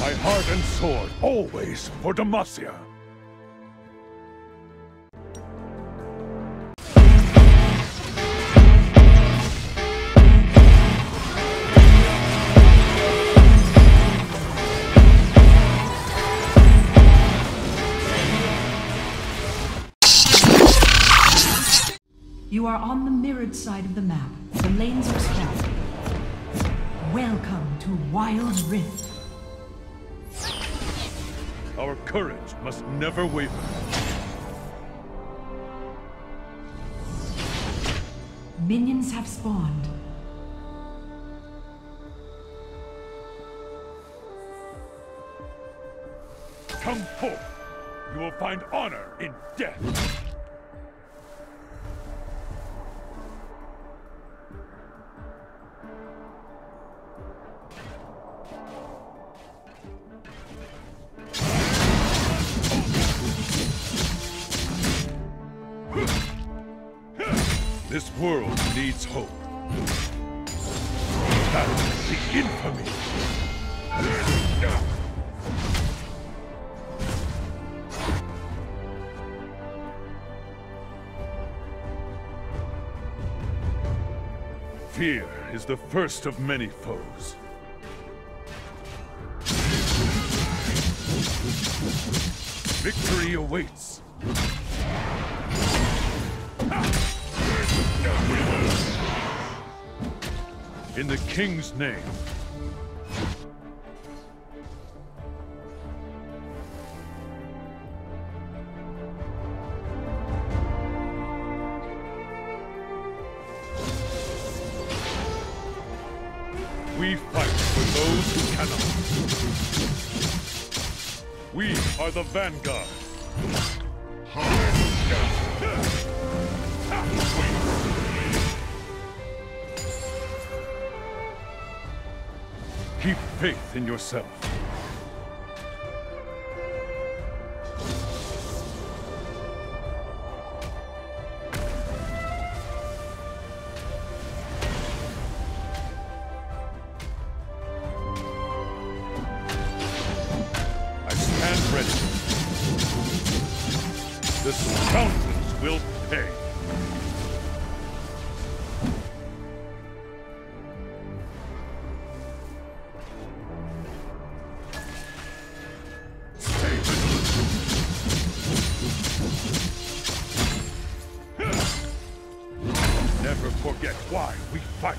My heart and sword, always for Demacia. You are on the mirrored side of the map. The lanes are scattered. Welcome to Wild Rift. Our courage must never waver. Minions have spawned. Come forth. You will find honor in death. This world needs hope. That is the infamy. Fear is the first of many foes. Victory awaits. In the King's name. We fight for those who cannot. We are the vanguard. Keep faith in yourself. I stand ready. The scoundrels will pay. Never forget why we fight.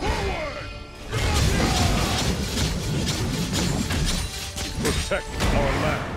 Forward! Protect our land.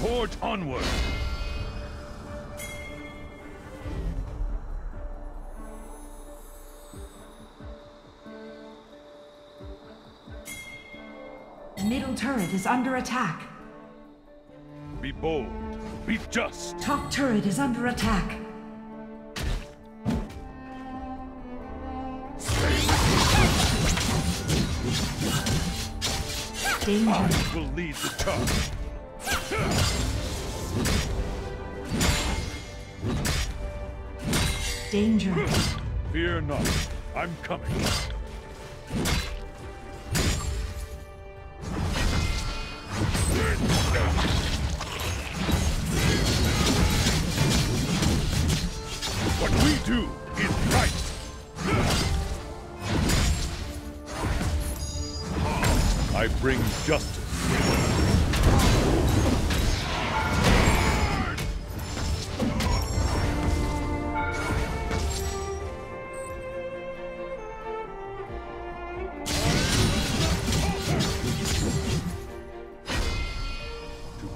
Forge onward! The middle turret is under attack. Be bold, be just. Top turret is under attack. Danger. I will lead the charge. Danger. Fear not. I'm coming. What we do is right. I bring justice.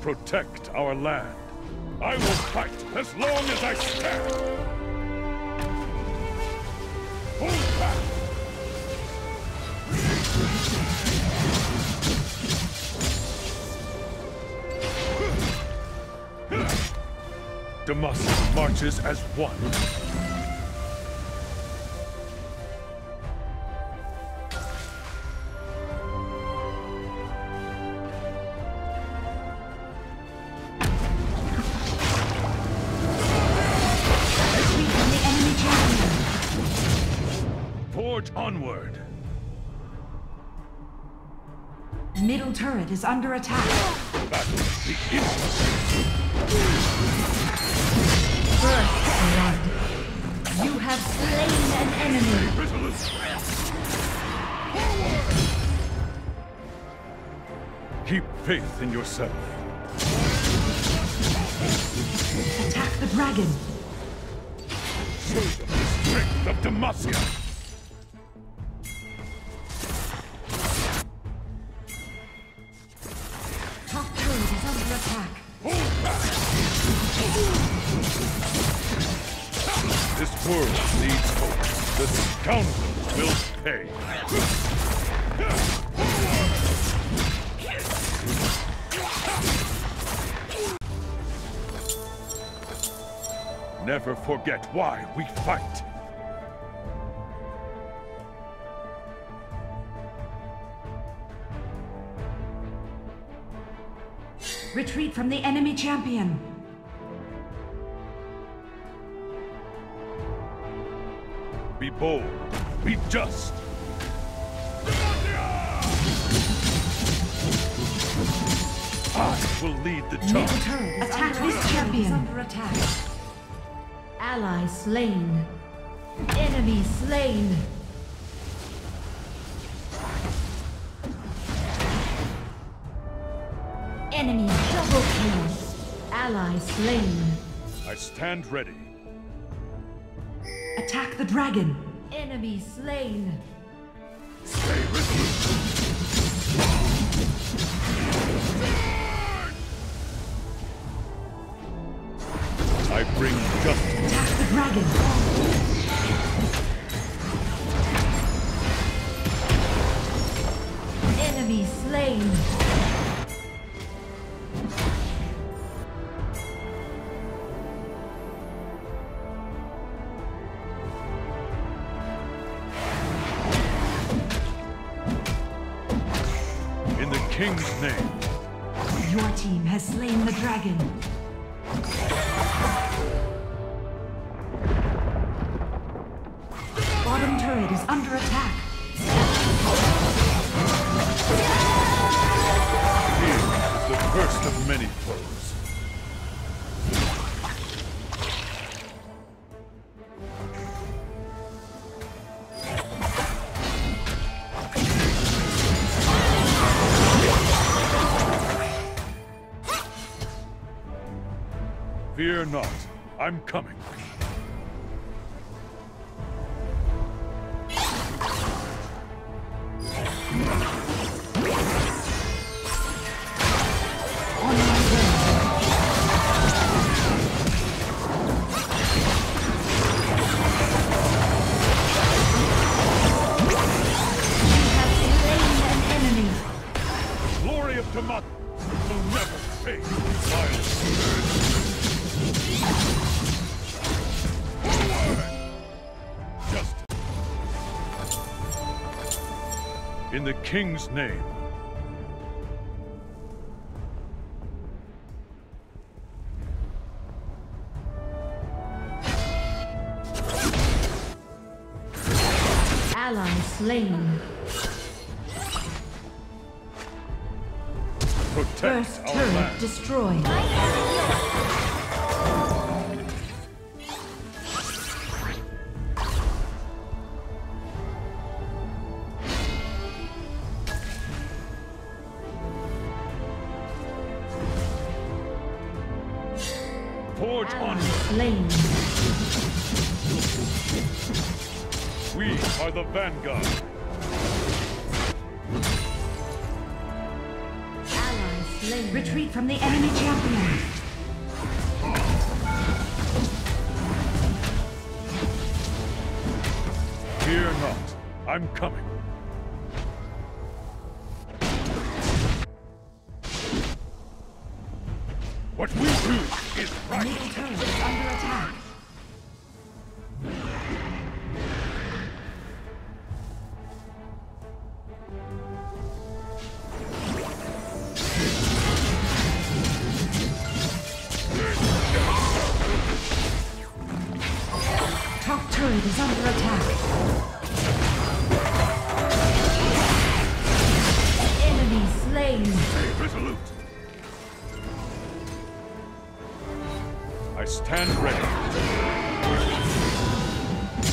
Protect our land. I will fight as long as I stand. Hold back. Demacia marches as one. Onward. The middle turret is under attack. Battle the First blood. You have slain an enemy. Forward. Keep faith in yourself. Attack the dragon. Show them the strength of Demacia. This world needs hope. The scoundrels will pay. Never forget why we fight. Retreat from the enemy champion. Be bold, be just. I will lead the charge. Attack this champion. Under attack. Ally slain. Enemy slain. Enemy double kill. Ally slain. I stand ready. Attack the dragon! Enemy slain! Stay resolute! I bring justice! Attack the dragon! Enemy slain! King's name. Your team has slain the dragon. Bottom turret is under attack. Here is the first of many foes. Fear not, I'm coming. In the King's name. Ally slain. Protect First our turret land. Destroyed. Forge on. Slain. We are the vanguard. Allies slain. Retreat from the enemy champion. Fear not, I'm coming. What we do is right. Middle turret is under attack. Top turret is under attack. slain. I stand ready.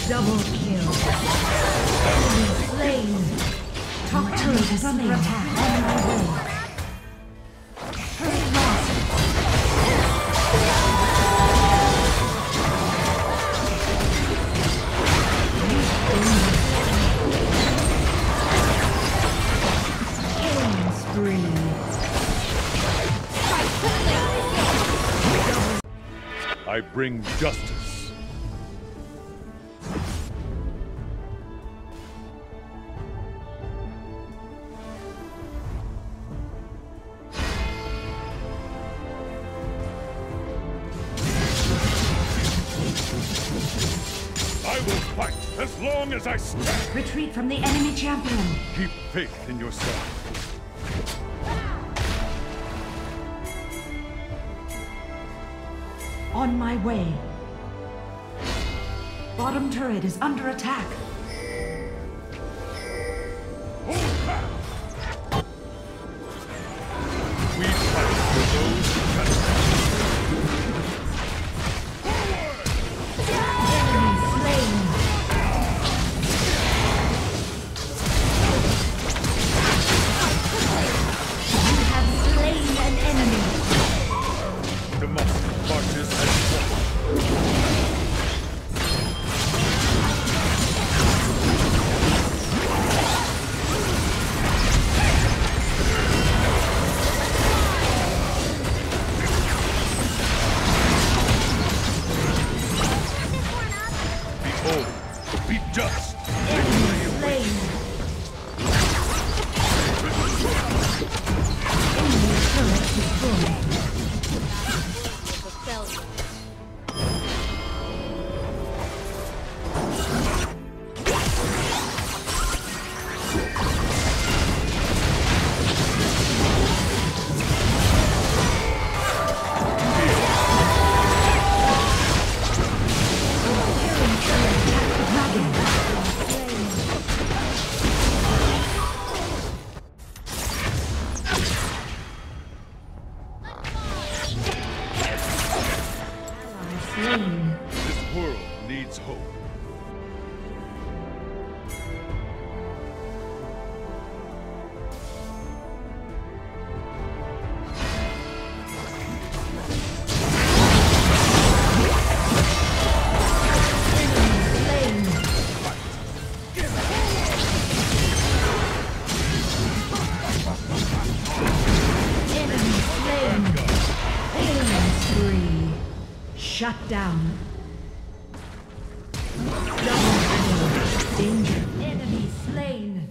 Double kill. Enemy slain. Top turret is under attack. On my way. Turret lost. Killing spree. I bring justice. I will fight as long as I stand. Retreat from the enemy champion. Keep faith in yourself. On my way. Bottom turret is under attack. We fight for those who can You have slain an enemy. Demacia. Shut down. Double danger. Enemy slain.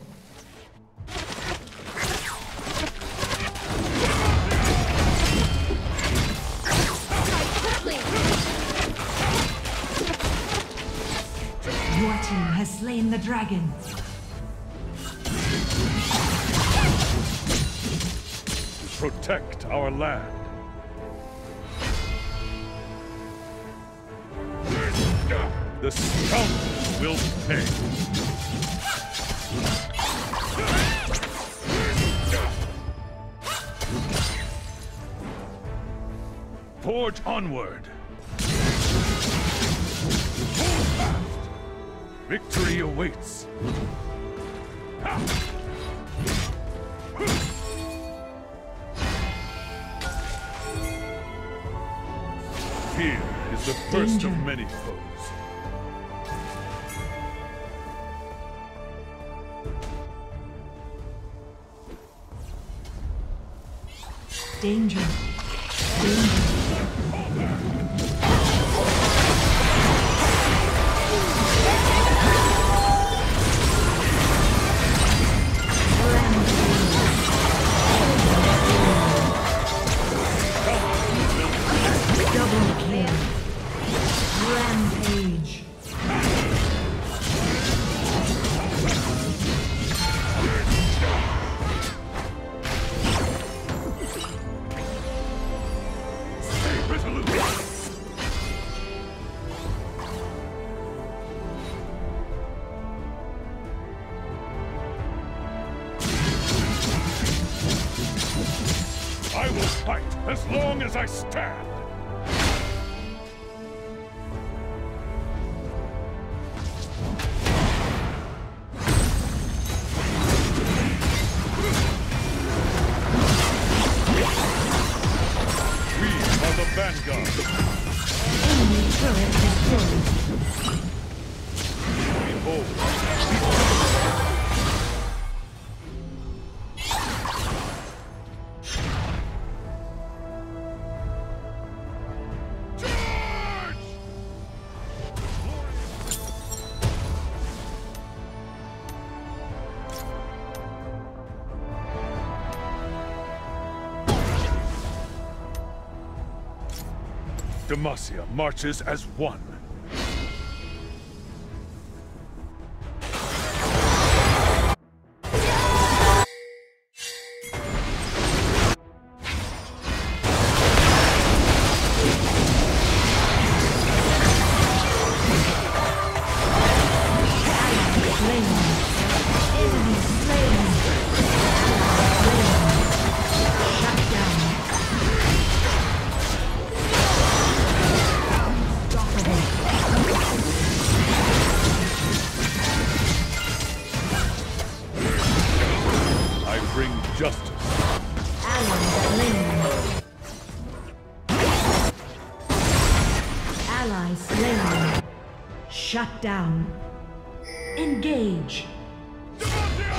Your team has slain the dragon. Protect our land. The scoundrels will pay. Forge onward. Hold fast. Victory awaits. Here is the first of many foes. Danger. Danger. fight as long as I stand! We are the vanguard! Enemy turret destroyed. Behold! Demacia marches as one. Shut down. Engage. Demacia!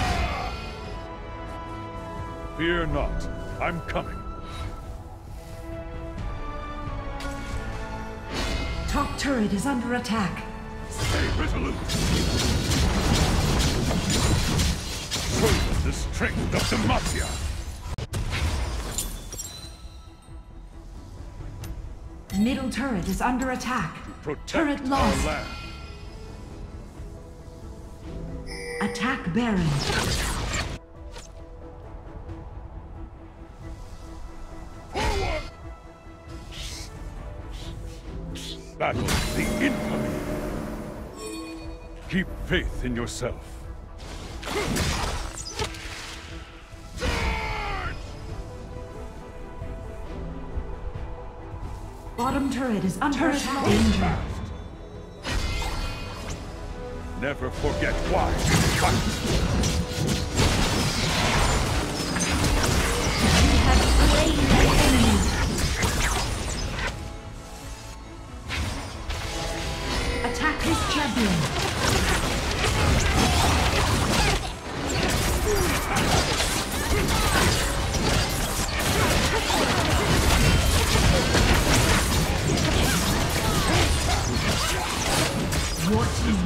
Fear not. I'm coming. Top turret is under attack. Stay resolute. Prove the strength of Demacia. Middle turret is under attack. Protect turret lost. Our land. Attack Baron. Forward! Battle the infamy. Keep faith in yourself. Bottom turret is under attack. Danger. Never forget why you fight. You have slain the enemy. Attack his champion.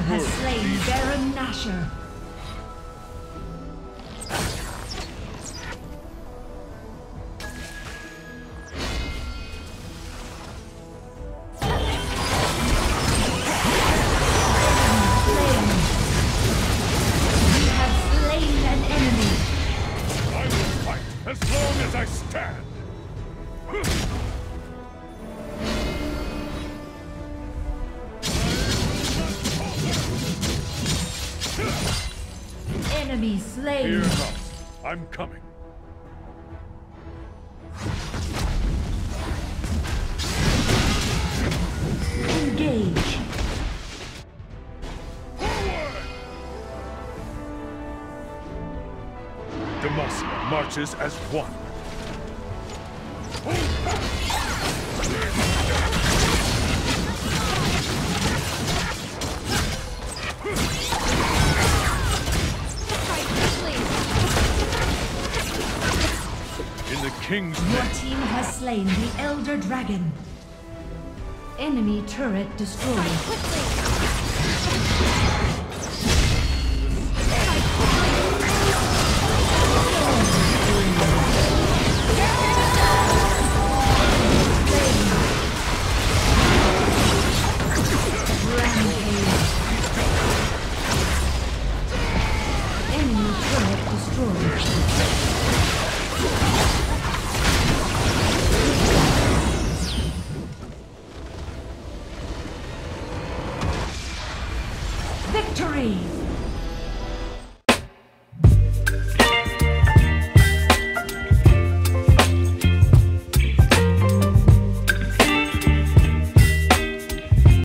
Your team has slain Baron Nashor. Enemy slain. Fear not. I'm coming. Engage. Forward! Demacia marches as one. Your team has slain the Elder Dragon. Enemy turret destroyed. Enemy turret destroyed. Victory!